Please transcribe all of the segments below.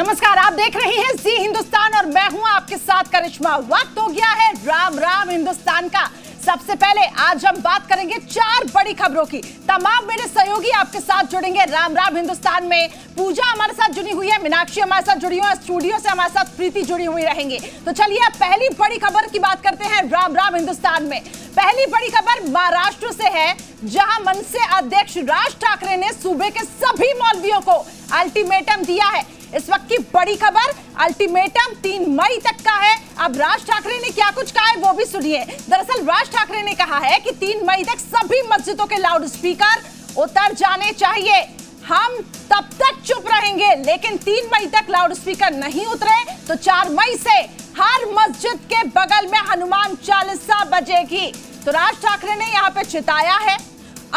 नमस्कार, आप देख रहे हैं जी हिंदुस्तान और मैं हूं आपके साथ करिश्मा। वक्त हो गया है राम राम हिंदुस्तान का। सबसे पहले आज हम बात करेंगे 4 बड़ी खबरों की। तमाम मेरे सहयोगी आपके साथ जुड़ेंगे राम राम हिंदुस्तान में। पूजा हमारे साथ जुड़ी हुई है, मीनाक्षी हमारे साथ जुड़ी हुई है, स्टूडियो से हमारे साथ प्रीति जुड़ी हुई रहेंगे। तो चलिए अब पहली बड़ी खबर की बात करते हैं राम राम हिंदुस्तान में। पहली बड़ी खबर महाराष्ट्र से है, जहां मनसे अध्यक्ष राज ठाकरे ने सूबे के सभी मौलवियों को अल्टीमेटम दिया है। इस वक्त की बड़ी खबर, अल्टीमेटम 3 मई तक का है। अब राज ठाकरे ने क्या कुछ कहा है वो भी सुनिए। दरअसल राज ठाकरे ने कहा है कि 3 मई तक सभी मस्जिदों के लाउड स्पीकर उतर जाने चाहिए। हम तब तक चुप रहेंगे, लेकिन 3 मई तक लाउड स्पीकर नहीं उतरे तो 4 मई से हर मस्जिद के बगल में हनुमान चालीसा बजेगी। तो राज ठाकरे ने यहाँ पे चिताया है।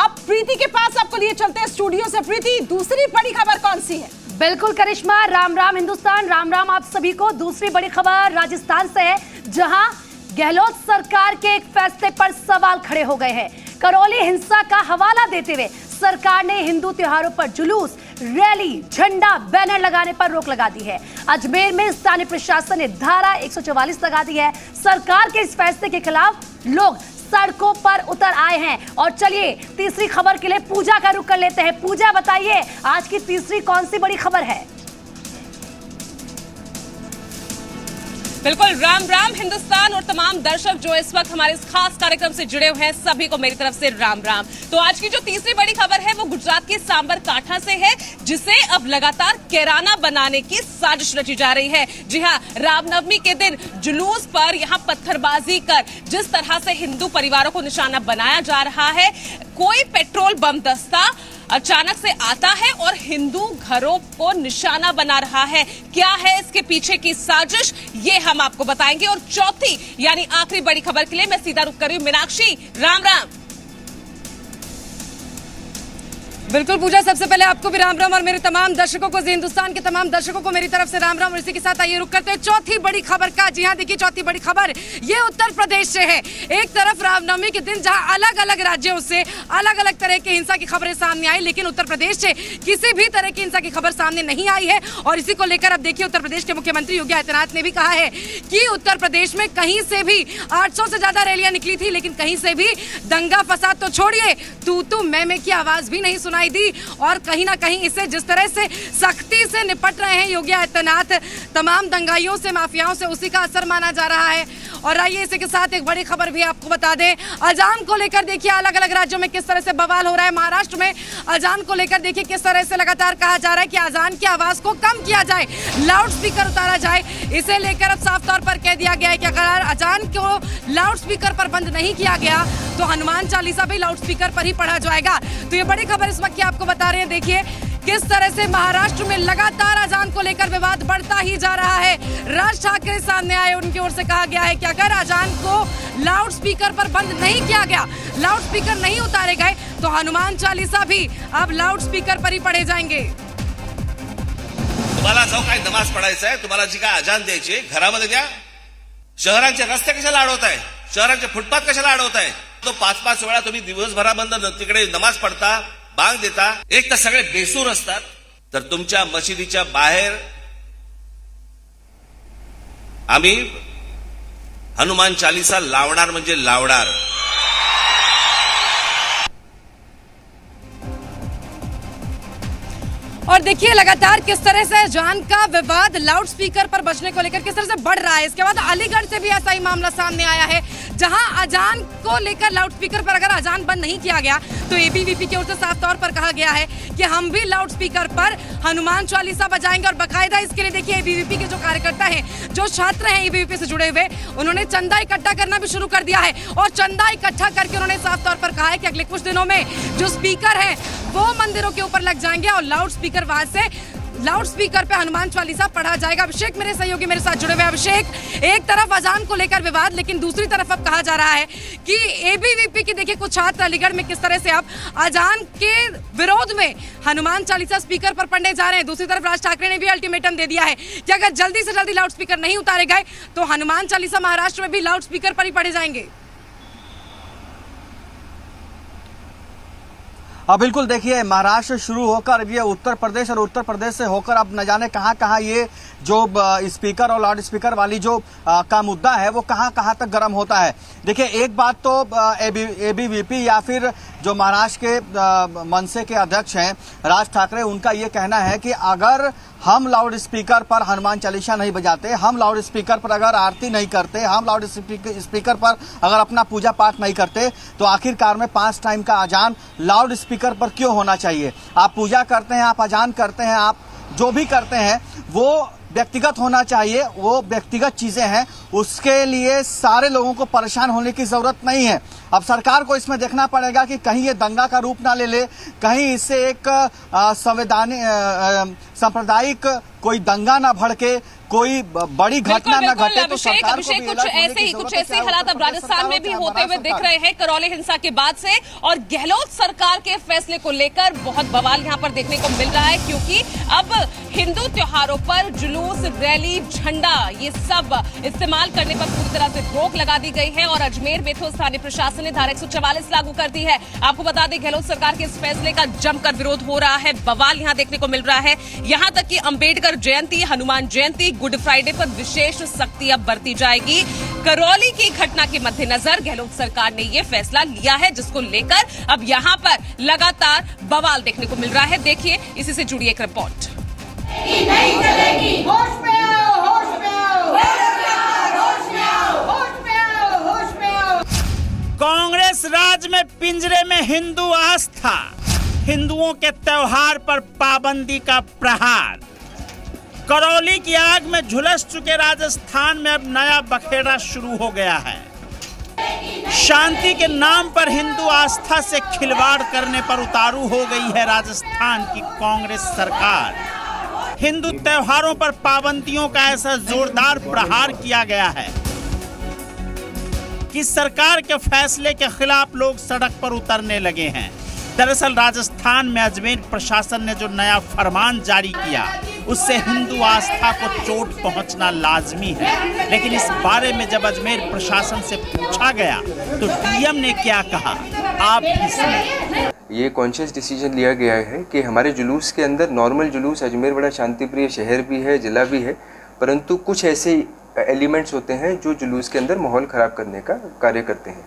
अब प्रीति के पास आपको लिए चलते हैं स्टूडियो से। प्रीति, दूसरी बड़ी खबर कौन सी है? बिल्कुल करिश्मा, राम राम हिंदुस्तान, राम राम आप सभी को। दूसरी बड़ी खबर राजस्थान से है, जहां गहलोत सरकार के एक फैसले पर सवाल खड़े हो गए हैं। करौली हिंसा का हवाला देते हुए सरकार ने हिंदू त्योहारों पर जुलूस, रैली, झंडा, बैनर लगाने पर रोक लगा दी है। अजमेर में स्थानीय प्रशासन ने धारा 144 लगा दी है। सरकार के इस फैसले के खिलाफ लोग सड़कों पर उतर आए हैं। और चलिए तीसरी खबर के लिए पूजा का रुख कर लेते हैं। पूजा, बताइए आज की तीसरी कौन सी बड़ी खबर है? बिल्कुल, राम राम हिंदुस्तान और तमाम दर्शक जो इस वक्त हमारे इस खास कार्यक्रम से जुड़े हुए हैं, सभी को मेरी तरफ से राम राम। तो आज की जो तीसरी बड़ी खबर है वो गुजरात के सांबर काठा से है, जिसे अब लगातार कैराना बनाने की साजिश रची जा रही है। जी हाँ, रामनवमी के दिन जुलूस पर यहाँ पत्थरबाजी कर जिस तरह से हिंदू परिवारों को निशाना बनाया जा रहा है, कोई पेट्रोल बम दस्ता अचानक से आता है और हिंदू घरों को निशाना बना रहा है। क्या है इसके पीछे की साजिश, ये हम आपको बताएंगे। और चौथी यानी आखिरी बड़ी खबर के लिए मैं सीधा रुक कर रही हूं मीनाक्षी। राम राम। बिल्कुल पूजा, सबसे पहले आपको भी राम राम और मेरे तमाम दर्शकों को, जी हिंदुस्तान के तमाम दर्शकों को मेरी तरफ से राम राम। और इसी के साथ आइए रुक करते हैं चौथी बड़ी खबर का। जी हां, देखिए चौथी बड़ी खबर ये उत्तर प्रदेश से है। एक तरफ रामनवमी के दिन जहां अलग अलग राज्यों से अलग अलग तरह की हिंसा की खबरें सामने आई, लेकिन उत्तर प्रदेश से किसी भी तरह की हिंसा की खबर सामने नहीं आई है। और इसी को लेकर अब देखिए उत्तर प्रदेश के मुख्यमंत्री योगी आदित्यनाथ ने भी कहा है कि उत्तर प्रदेश में कहीं से भी 800 से ज्यादा रैलियां निकली थी, लेकिन कहीं से भी दंगा फसाद तो छोड़िए, तू मैं की आवाज भी नहीं सुनाई दी। और कहीं ना कहीं इसे जिस तरह से सख्ती से निपट रहे हैं योगी आदित्यनाथ, तमाम दंगाइयों से, माफियाओं से, उसी का असर माना जा रहा है। और आइए इसी के साथ एक बड़ी खबर भी आपको बता दें, अजान को लेकर देखिए अलग अलग राज्यों में किस तरह से बवाल हो रहा है। महाराष्ट्र में अजान को लेकर देखिए किस तरह से लगातार कहा जा रहा है कि अजान की आवाज को कम किया जाए, लाउड स्पीकर उतारा जाए। इसे लेकर अब साफ तौर पर कह दिया गया है कि अगर अजान को लाउड स्पीकर पर बंद नहीं किया गया तो हनुमान चालीसा भी लाउड स्पीकर पर ही पढ़ा जाएगा। तो ये बड़ी खबर इस वक्त की आपको बता रहे हैं। देखिए किस तरह से महाराष्ट्र में लगातार अजान को लेकर विवाद बढ़ता ही जा रहा है। राज ठाकरे सामने आए, उनकी ओर से कहा गया है कि अगर अजान को लाउड स्पीकर पर बंद नहीं किया गया, लाउड स्पीकर नहीं उतारे गए, तो हनुमान चालीसा भी अब लाउड स्पीकर पर ही पढ़े जाएंगे। तुम्हाला जो काही नमाज पढ़ायचा आहे, तुम्हाला जी काही अजान द्यायची, घरामध्ये द्या। शहरांचे रस्ते कशाला अडवताय, शहरांचे फुटपाथ कशाला अडवताय? तो 5-5 वेळा तुम्ही दिवसभरामध्ये तिकडे नमाज पढ़ता, बांग देता। एक तर सगळे बेसूर असतात, तर तुमच्या मशिदीच्या बाहेर आम्ही हनुमान चालीसा लावणार म्हणजे लावणार। और देखिए लगातार किस तरह से अजान का विवाद लाउड स्पीकर पर बजने को लेकर किस तरह से बढ़ रहा है। इसके बाद अलीगढ़ से भी ऐसा ही मामला सामने आया है, जहां अजान को लेकर लाउड स्पीकर पर अगर अजान बंद नहीं किया गया तो एबीवीपी की ओर से साफ तौर पर कहा गया है कि हम भी लाउड स्पीकर पर हनुमान चालीसा बजाएंगे। और बाकायदा इसके लिए देखिए एबीवीपी के जो कार्यकर्ता हैं, जो छात्र हैं एबीवीपी से जुड़े हुए, उन्होंने चंदा इकट्ठा करना भी शुरू कर दिया है। और चंदा इकट्ठा करके उन्होंने साफ तौर पर कहा है कि अगले कुछ दिनों में जो स्पीकर है वो मंदिरों के ऊपर लग जाएंगे और लाउड स्पीकर वहां से लाउड स्पीकर पे हनुमान चालीसा पढ़ा जाएगा। अभिषेक मेरे सहयोगी मेरे साथ जुड़े हुए। अभिषेक, एक तरफ अजान को लेकर विवाद, लेकिन दूसरी तरफ अब कहा जा रहा है कि एबीवीपी के देखिए कुछ छात्र अलीगढ़ में किस तरह से अब अजान के विरोध में हनुमान चालीसा स्पीकर पर पढ़ने जा रहे हैं। दूसरी तरफ राज ठाकरे ने भी अल्टीमेटम दे दिया है कि अगर जल्दी से जल्दी लाउड स्पीकर नहीं उतारे गए तो हनुमान चालीसा महाराष्ट्र में भी लाउड स्पीकर पर ही पढ़े जाएंगे। अब बिल्कुल देखिए महाराष्ट्र शुरू होकर ये उत्तर प्रदेश और उत्तर प्रदेश से होकर अब न जाने कहां कहां ये जो स्पीकर और लाउड स्पीकर वाली जो का मुद्दा है वो कहां कहां तक गर्म होता है। देखिए एक बात तो एबीवीपी या फिर जो महाराष्ट्र के मनसे के अध्यक्ष हैं राज ठाकरे, उनका ये कहना है कि अगर हम लाउड स्पीकर पर हनुमान चालीसा नहीं बजाते, हम लाउड स्पीकर पर अगर आरती नहीं करते, हम लाउड स्पीकर पर अगर अपना पूजा पाठ नहीं करते तो आखिरकार में 5 टाइम का अजान लाउड स्पीकर पर क्यों होना चाहिए। आप पूजा करते हैं, आप अजान करते हैं, आप जो भी करते हैं वो व्यक्तिगत होना चाहिए, वो व्यक्तिगत चीज़ें हैं, उसके लिए सारे लोगों को परेशान होने की ज़रूरत नहीं है। अब सरकार को इसमें देखना पड़ेगा कि कहीं ये दंगा का रूप ना ले ले, कहीं इससे एक सांप्रदायिक कोई दंगा ना भड़के, कोई बड़ी घटना ना घटे। तो सरकार को कुछ ऐसे हालात अब राजस्थान में भी होते हुए दिख रहे हैं करौली हिंसा के बाद से, और गहलोत सरकार के फैसले को लेकर बहुत बवाल यहां पर देखने को मिल रहा है, क्योंकि अब हिंदू त्योहारों पर जुलूस, रैली, झंडा ये सब इस्तेमाल करने पर पूरी तरह से रोक लगा दी गई है। और अजमेर में तो स्थानीय प्रशासन ने धारा 144 लागू कर दी है। आपको बता दें गहलोत सरकार के इस फैसले का जमकर विरोध हो रहा है, बवाल यहां देखने को मिल रहा है। यहां तक कि अंबेडकर जयंती, हनुमान जयंती, गुड फ्राइडे पर विशेष सख्ती अब बरती जाएगी। करौली की घटना के मद्देनजर गहलोत सरकार ने यह फैसला लिया है, जिसको लेकर अब यहां पर लगातार बवाल देखने को मिल रहा है। देखिए इसी से जुड़ी एक रिपोर्ट। नहीं चलेगी, होश में आओ, होश में आओ, होश में आओ, होश में आओ, होश में आओ। कांग्रेस राज में पिंजरे में हिंदू आस्था, हिंदुओं के त्योहार पर पाबंदी का प्रहार। करौली की आग में झुलस चुके राजस्थान में अब नया बखेड़ा शुरू हो गया है। शांति के नाम पर हिंदू आस्था से खिलवाड़ करने पर उतारू हो गई है राजस्थान की कांग्रेस सरकार। हिंदू त्योहारों पर पाबंदियों का ऐसा जोरदार प्रहार किया गया है कि सरकार के फैसले के खिलाफ लोग सड़क पर उतरने लगे हैं। दरअसल राजस्थान में अजमेर प्रशासन ने जो नया फरमान जारी किया उससे हिंदू आस्था को चोट पहुंचना लाजमी है, लेकिन इस बारे में जब अजमेर प्रशासन से पूछा गया तो डीएम ने क्या कहा, आप भी सुनिए। ये कॉन्शियस डिसीजन लिया गया है कि हमारे जुलूस के अंदर नॉर्मल जुलूस, अजमेर बड़ा शांतिप्रिय शहर भी है, जिला भी है, परंतु कुछ ऐसे एलिमेंट्स होते हैं जो जुलूस के अंदर माहौल खराब करने का कार्य करते हैं।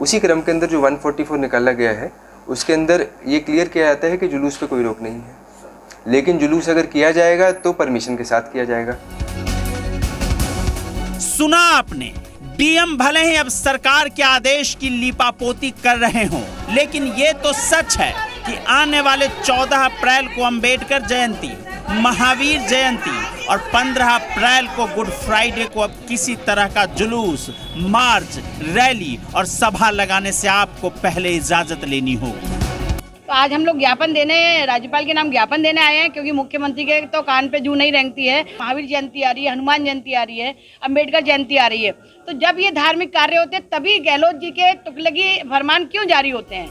उसी क्रम के अंदर जो 144 निकाला गया है उसके अंदर ये क्लियर किया जाता है कि जुलूस पे कोई रोक नहीं है, लेकिन जुलूस अगर किया जाएगा तो परमिशन के साथ किया जाएगा। सुना आपने, डीएम भले ही अब सरकार के आदेश की लीपापोती कर रहे हों, लेकिन ये तो सच है कि आने वाले 14 अप्रैल को अंबेडकर जयंती, महावीर जयंती और 15 अप्रैल को गुड फ्राइडे को अब किसी तरह का जुलूस, मार्च, रैली और सभा लगाने से आपको पहले इजाजत लेनी होगी। तो आज हम लोग ज्ञापन देने, राज्यपाल के नाम ज्ञापन देने आए हैं, क्योंकि मुख्यमंत्री के तो कान पे जू नहीं रेंगती है। महावीर जयंती आ रही है, हनुमान जयंती आ रही है, अम्बेडकर जयंती आ रही है, तो जब ये धार्मिक कार्य होते हैं तभी गहलोत जी के तुगलकी फरमान क्यों जारी होते हैं।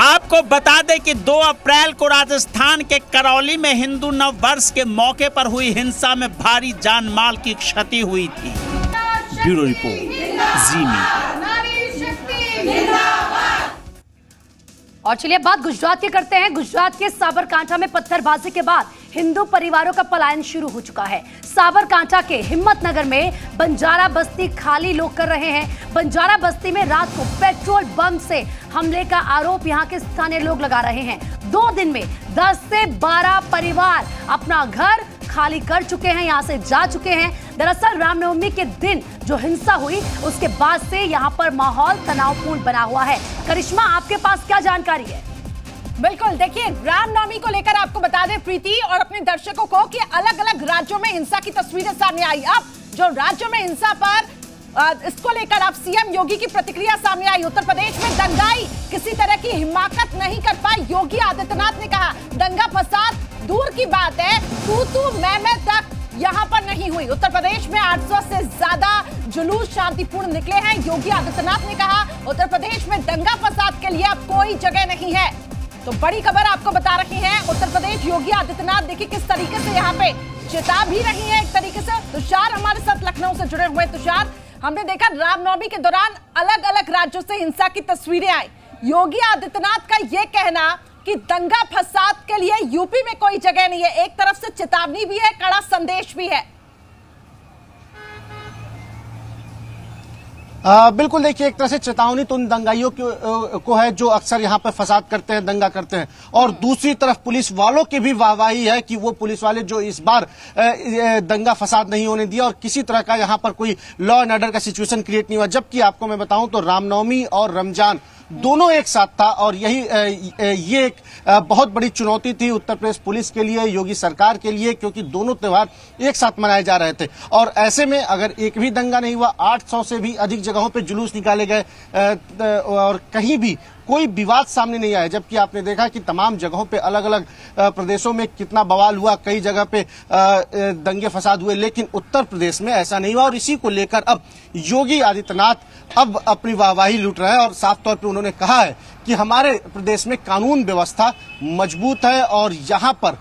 आपको बता दें कि 2 अप्रैल को राजस्थान के करौली में हिंदू नव वर्ष के मौके पर हुई हिंसा में भारी जानमाल की क्षति हुई थी। ब्यूरो रिपोर्ट, जी मीडिया। और चलिए बात गुजरात की करते हैं। गुजरात के साबरकांठा में पत्थरबाजी के बाद हिंदू परिवारों का पलायन शुरू हो चुका है। साबरकांठा के हिम्मतनगर में बंजारा बस्ती खाली लोग कर रहे हैं। बंजारा बस्ती में रात को पेट्रोल बम से हमले का आरोप यहां के स्थानीय लोग लगा रहे हैं। 2 दिन में 10 से 12 परिवार अपना घर खाली कर चुके हैं, यहाँ से जा चुके हैं। दरअसल रामनवमी के दिन जो हिंसा हुई उसके बाद से यहाँ पर माहौल तनावपूर्ण बना हुआ है। करिश्मा, आपके पास क्या जानकारी है? बिल्कुल, देखिए रामनवमी को लेकर आपको बता दें प्रीति और अपने दर्शकों को कि अलग अलग राज्यों में हिंसा की तस्वीरें सामने आई। अब जो राज्यों में हिंसा पर इसको लेकर अब सीएम योगी की प्रतिक्रिया सामने आई। उत्तर प्रदेश में दंगाई किसी तरह की हिमाकत नहीं कर पाई। योगी आदित्यनाथ ने कहा दंगा फसाद दूर की बात है, तू तू मैं तक यहाँ पर नहीं हुई। उत्तर प्रदेश में 800 से ज्यादा जुलूस शांतिपूर्ण निकले हैं। योगी आदित्यनाथ ने कहा उत्तर प्रदेश में दंगा फसाद के लिए अब कोई जगह नहीं है। तो बड़ी खबर आपको बता रही है उत्तर प्रदेश, योगी आदित्यनाथ देखिए किस तरीके से यहाँ पे चेता भी रही है एक तरीके से। तुषार हमारे साथ लखनऊ से जुड़े हुए। तुषार, हमने देखा रामनवमी के दौरान अलग अलग राज्यों से हिंसा की तस्वीरें आई। योगी आदित्यनाथ का यह कहना कि दंगा फसाद के लिए यूपी में कोई जगह नहीं है, एक तरफ से चेतावनी भी है, कड़ा संदेश भी है। बिल्कुल, देखिए एक तरह से चेतावनी तो उन दंगाइयों को है जो अक्सर यहाँ पर फसाद करते हैं, दंगा करते हैं, और दूसरी तरफ पुलिस वालों की भी वाहवाही है कि वो पुलिस वाले जो इस बार दंगा फसाद नहीं होने दिया और किसी तरह का यहाँ पर कोई लॉ एंड ऑर्डर का सिचुएशन क्रिएट नहीं हुआ। जबकि आपको मैं बताऊं तो रामनवमी और रमजान दोनों एक साथ था और ये एक बहुत बड़ी चुनौती थी उत्तर प्रदेश पुलिस के लिए, योगी सरकार के लिए, क्योंकि दोनों त्यौहार एक साथ मनाए जा रहे थे। और ऐसे में अगर एक भी दंगा नहीं हुआ, 800 से भी अधिक जगहों पे जुलूस निकाले गए और कहीं भी कोई विवाद सामने नहीं आया। जबकि आपने देखा कि तमाम जगहों पे अलग अलग प्रदेशों में कितना बवाल हुआ, कई जगह पे दंगे फसाद हुए, लेकिन उत्तर प्रदेश में ऐसा नहीं हुआ। और इसी को लेकर अब योगी आदित्यनाथ अब अपनी वाहवाही लूट रहे हैं और साफ तौर पे उन्होंने कहा है कि हमारे प्रदेश में कानून व्यवस्था मजबूत है और यहाँ पर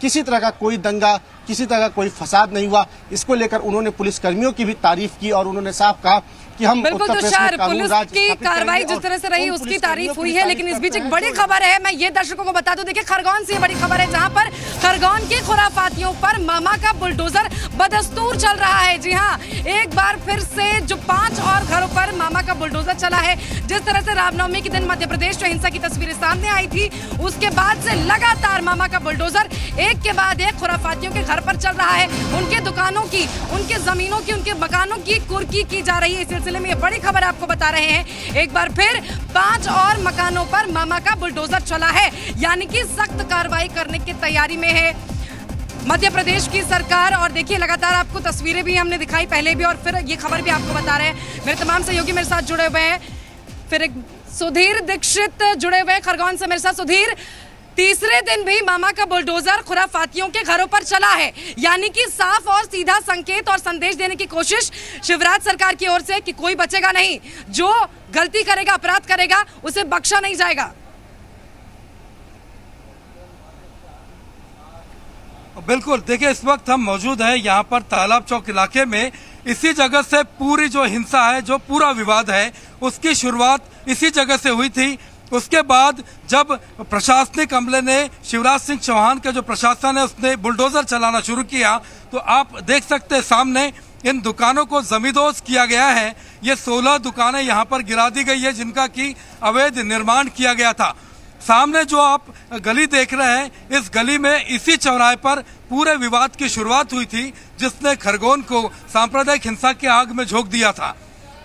किसी तरह का कोई दंगा, किसी तरह का कोई फसाद नहीं हुआ। इसको लेकर उन्होंने पुलिसकर्मियों की भी तारीफ की और उन्होंने साफ कहा कि हम बिल्कुल तुषार पुलिस की कार्रवाई जिस तरह से रही उसकी तारीफ हुई है। लेकिन इस बीच एक बड़ी खबर है, मैं ये दर्शकों को बता दूं, देखिए खरगोन से बड़ी खबर है जहां पर खरगोन के खुराफातियों पर मामा का बुलडोजर बदस्तूर चल रहा है। जी हाँ, एक बार फिर से जो 5 और घरों पर मामा का बुलडोजर चला है। जिस तरह से रामनवमी के दिन मध्य प्रदेश में हिंसा की तस्वीरें सामने आई थी, उसके बाद से लगातार मामा का बुलडोजर एक के बाद एक खुराफातियों के घर पर चल रहा है। उनके दुकानों की, उनके जमीनों की, उनके मकानों की कुर्की की जा रही है। इस सिलसिले में ये बड़ी खबर आपको बता रहे हैं, एक बार फिर 5 और मकानों पर मामा का बुलडोजर चला है, यानी कि सख्त कार्रवाई करने की तैयारी में है मध्य प्रदेश की सरकार। और देखिए लगातार आपको तस्वीरें भी हमने दिखाई पहले भी और फिर ये खबर भी आपको बता रहे हैं। मेरे तमाम सहयोगी मेरे साथ जुड़े हुए हैं, फिर एक सुधीर दीक्षित जुड़े हुए हैं खरगोन से मेरे साथ। सुधीर, तीसरे दिन भी मामा का बुलडोजर खुराफातियों के घरों पर चला है, यानी कि साफ और सीधा संकेत और संदेश देने की कोशिश शिवराज सरकार की ओर से कि कोई बचेगा नहीं, जो गलती करेगा, अपराध करेगा, उसे बख्शा नहीं जाएगा। बिल्कुल, देखिए इस वक्त हम मौजूद हैं यहाँ पर तालाब चौक इलाके में। इसी जगह से पूरी जो हिंसा है, जो पूरा विवाद है, उसकी शुरुआत इसी जगह से हुई थी। उसके बाद जब प्रशासनिक अमले ने, शिवराज सिंह चौहान का जो प्रशासन है, उसने बुलडोजर चलाना शुरू किया तो आप देख सकते हैं सामने इन दुकानों को जमींदोज किया गया है। ये 16 दुकानें यहाँ पर गिरा दी गई है जिनका कि अवैध निर्माण किया गया था। सामने जो आप गली देख रहे हैं, इस गली में इसी चौराहे पर पूरे विवाद की शुरुआत हुई थी जिसने खरगोन को सांप्रदायिक हिंसा की आग में झोंक दिया था।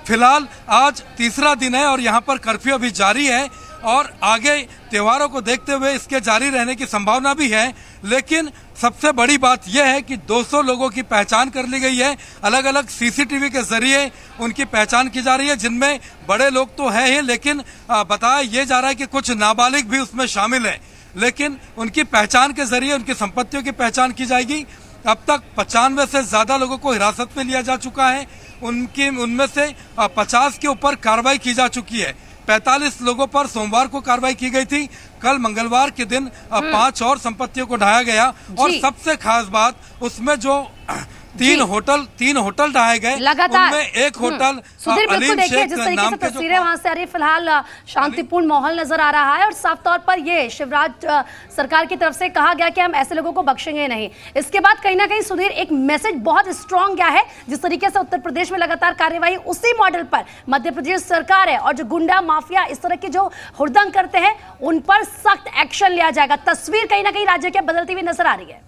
फिलहाल आज तीसरा दिन है और यहाँ पर कर्फ्यू अभी जारी है और आगे त्योहारों को देखते हुए इसके जारी रहने की संभावना भी है। लेकिन सबसे बड़ी बात यह है कि 200 लोगों की पहचान कर ली गई है, अलग अलग सीसीटीवी के जरिए उनकी पहचान की जा रही है, जिनमें बड़े लोग तो हैं ही, लेकिन बताया ये जा रहा है कि कुछ नाबालिग भी उसमें शामिल हैं। लेकिन उनकी पहचान के जरिए उनकी संपत्तियों की पहचान की जाएगी। अब तक 95 से ज़्यादा लोगों को हिरासत में लिया जा चुका है, उनमें से 50 के ऊपर कार्रवाई की जा चुकी है। 45 लोगों पर सोमवार को कार्रवाई की गई थी। कल मंगलवार के दिन 5 और संपत्तियों को ढाया गया और सबसे खास बात उसमें जो तीन होटल ढाए गए, उनमें एक होटल सुधीर बिल्कुल देखिए जिस तरीके से तस्वीरें वहां से आ रही, फिलहाल शांतिपूर्ण माहौल नजर आ रहा है। और साफ तौर पर ये शिवराज सरकार की तरफ से कहा गया कि हम ऐसे लोगों को बख्शेंगे नहीं। इसके बाद कहीं ना कहीं सुधीर एक मैसेज बहुत स्ट्रांग गया है, जिस तरीके से उत्तर प्रदेश में लगातार कार्यवाही उसी मॉडल पर मध्य प्रदेश सरकार है और जो गुंडा माफिया इस तरह के जो हुड़दंग करते हैं उन पर सख्त एक्शन लिया जाएगा। तस्वीर कहीं ना कहीं राज्य के बदलती हुई नजर आ रही है।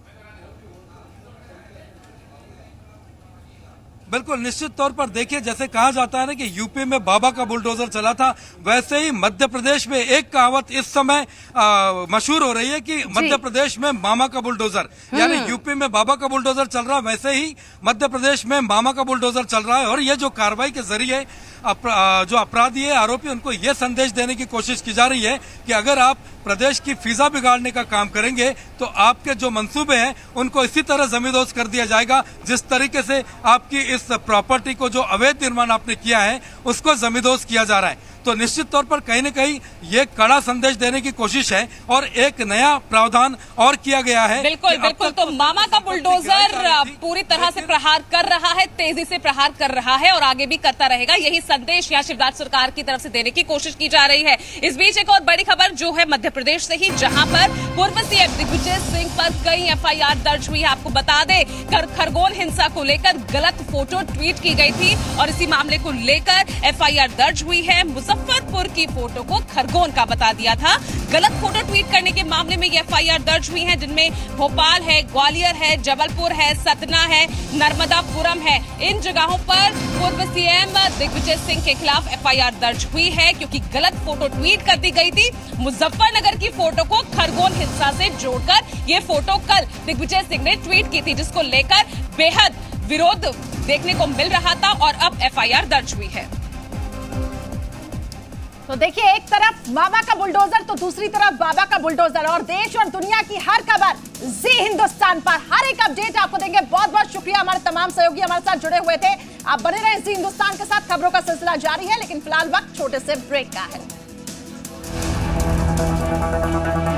बिल्कुल, निश्चित तौर पर देखिए जैसे कहा जाता है ना कि यूपी में बाबा का बुलडोजर चला था, वैसे ही मध्य प्रदेश में एक कहावत इस समय मशहूर हो रही है कि मध्य प्रदेश में मामा का बुलडोजर, यानी यूपी में बाबा का बुलडोजर चल रहा है, वैसे ही मध्य प्रदेश में मामा का बुलडोजर चल रहा है। और ये जो कार्रवाई के जरिए जो अपराधी है, आरोपी, उनको ये संदेश देने की कोशिश की जा रही है कि अगर आप प्रदेश की फिजा बिगाड़ने का काम करेंगे तो आपके जो मंसूबे हैं उनको इसी तरह जमींदोज कर दिया जाएगा, जिस तरीके से आपकी इस प्रॉपर्टी को जो अवैध निर्माण आपने किया है उसको जमींदोज किया जा रहा है। तो निश्चित तौर पर कहीं न कहीं ये कड़ा संदेश देने की कोशिश है और एक नया प्रावधान और किया गया है। बिल्कुल बिल्कुल, तो मामा का बुलडोजर पूरी तरह से प्रहार कर रहा है, तेजी से प्रहार कर रहा है और आगे भी करता रहेगा। यही संदेश यहाँ शिवराज सरकार की तरफ से देने की कोशिश की जा रही है। इस बीच एक और बड़ी खबर जो है मध्य प्रदेश से ही, जहां पर पूर्व सीएम दिग्विजय सिंह पर कई एफआईआर दर्ज हुई है। आपको बता दें खरगोन हिंसा को लेकर गलत फोटो ट्वीट की गई थी और इसी मामले को लेकर एफआईआर दर्ज हुई है। मुजफ्फरपुर की फोटो को खरगोन का बता दिया था, गलत फोटो ट्वीट करने के मामले में ये एफआईआर दर्ज हुई है, जिनमें भोपाल है, ग्वालियर है, जबलपुर है, सतना है, नर्मदापुरम है। इन जगहों पर पूर्व सीएम दिग्विजय सिंह के खिलाफ एफआईआर दर्ज हुई है क्योंकि गलत फोटो ट्वीट कर दी गई थी। मुजफ्फरनगर की फोटो को खरगोन हिंसा से जोड़कर ये फोटो कल दिग्विजय सिंह ने ट्वीट की थी, जिसको लेकर बेहद विरोध देखने को मिल रहा था और अब एफआईआर दर्ज हुई है। तो देखिए, एक तरफ मामा का बुलडोजर तो दूसरी तरफ बाबा का बुलडोजर, और देश और दुनिया की हर खबर जी हिंदुस्तान पर हर एक अपडेट आपको देंगे। बहुत बहुत शुक्रिया हमारे तमाम सहयोगी हमारे साथ जुड़े हुए थे। आप बने रहे जी हिंदुस्तान के साथ, खबरों का सिलसिला जारी है, लेकिन फिलहाल वक्त छोटे से ब्रेक का है।